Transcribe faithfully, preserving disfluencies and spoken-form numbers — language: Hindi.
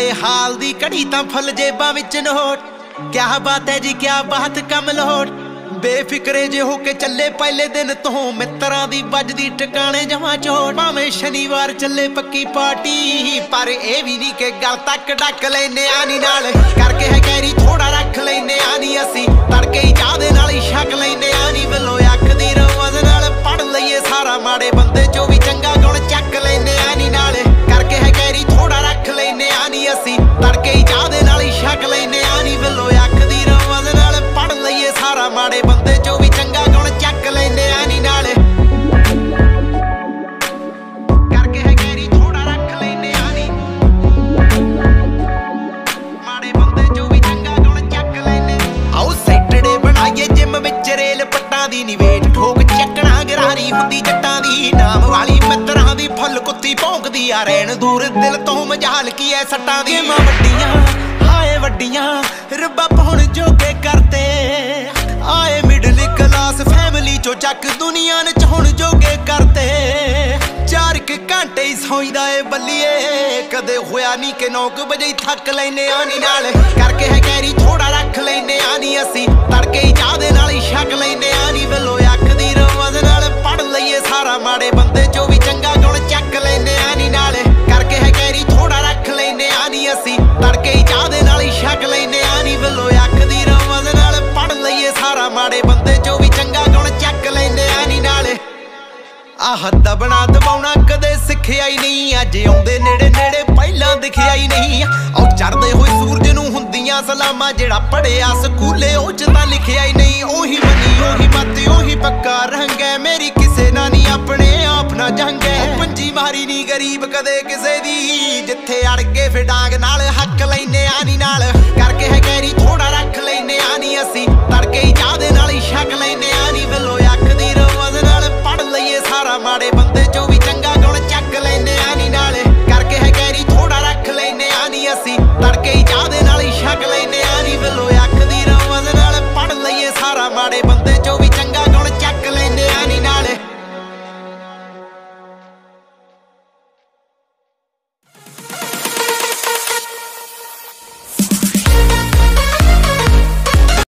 आए हाल दी कड़ी तां फल जेबां विच नहोट। क्या बात है जी क्या बात कम लोट। बेफिक्रे जे होके चले पहले दिन तो मित्रां दी बजदी टकाने जवां चोट। भावें शनिवार चले पक्की पार्टी पर ए वी नहीं के गल तक डक लैने आनी नाल करके है कैरी थोड़ा रख लैने आनी असी तड़के ही चाह दे नाल ही छक लैने आनी वलो अख दी रोज नाल पढ़ लईए सारा माड़े बंदे चो भी चंगा गुण चक लैने आनी नाल करके है कैरी थोड़ा रख लैने आनी असी तड़के ही चाह दे नाल ही छक लैने आनी वलो अख दी रोज नाल पढ़ लईए सारा माड़े रैन दूर दिल तो मजाल की है सट्टा दी वड्डियां हाए वड्डियां रब्बा पहुंच जोगे करते आए मिडल क्लास फैमिली चो चक दुनिया ने चुन जोगे करते। चार के घंटे ही सोईदा है बलिए कदे होया नहीं के नौ बजे थक लैने आनी नाल करके है कैरी थोड़ा रख लैने आनी असी तड़के ही चाह दे नाल ही छक लैने आनी वलो अख दी रोज नाल पढ़ लईए सारा माड़े बंदे चो भी चंगा गुण चक लैने आनी नाल करके है कैरी थोड़ा रख लैने आनी असी तड़के ही चाह दे नाल ही छक लैने आनी वलो अख दी रोज नाल पढ़ लईए सारा माड़े बंदे चो भी चंगा गुण चक लैने आनी नाल। आह दबना दबाउना कदे सिखिया ही नहीं अज आउंदे नेड़े नेड़े पहला दिखिया ही नहीं। और चढ़दे होए सूरज नूं हुंदियां सलामां जेड़ा पढ़िया स्कूले ओ च तां लिखिया ही नहीं। ओही बनी ओही मत ओही पक्का रंग है मेरी किसे ना नहीं अपने आप ना जंग है। पंजी मारी नी गरीब कदे किसे दी जिथे अड़ के फिर डांग नाल हक लैने आनी नाल।